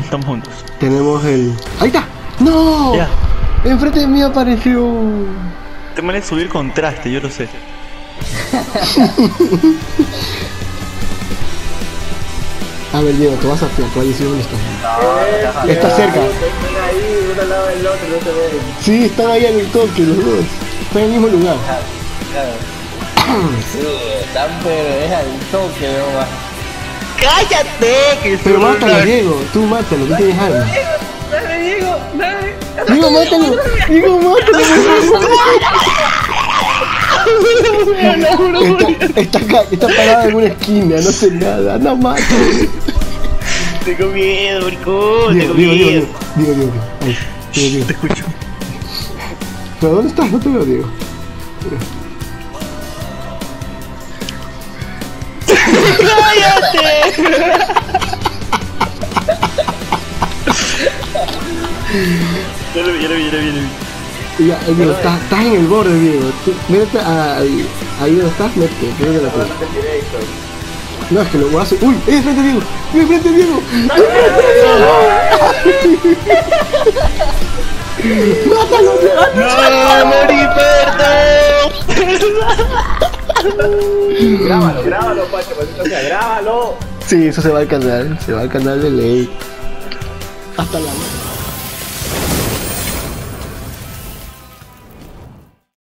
Estamos juntos. Tenemos el... ¡Ahí está! ¡No! Ya. Enfrente de mí apareció... Te van a subir contraste, yo lo sé. A ver, Diego, tú vas a pegar, tú vas a decir dónde estás. Está cerca. Están ahí, uno al lado del otro, no se ven. Sí, están ahí en el toque, los dos. Están en el mismo lugar. Claro. Sí, están, pero es al toque, nomás. ¡Cállate! Que pero mátalo, Diego, tú mátalo, tú tienes armas. ¡Dale, Diego! ¡Dale! ¡Diego, mátalo! ¡Diego, mátalo! Está parado en una esquina, no sé nada, no mato. Tengo miedo, bricón, tengo miedo. Diego, te escucho. ¿Pero dónde estás? No te veo, Diego. ¡Cállate! Ya lo vi. Ya, Diego, estás en el borde, Diego. Métete ahí donde estás, métete. Creo que la puedo. No, es que lo voy a hacer. ¡Uy! ¡Enfrente, Diego! ¡Enfrente, Diego! ¡Mátalo! ¡No, Moriberto! Grábalo, Pacho, maldito sea, grábalo. Sí, eso se va al canal de ley. Hasta la...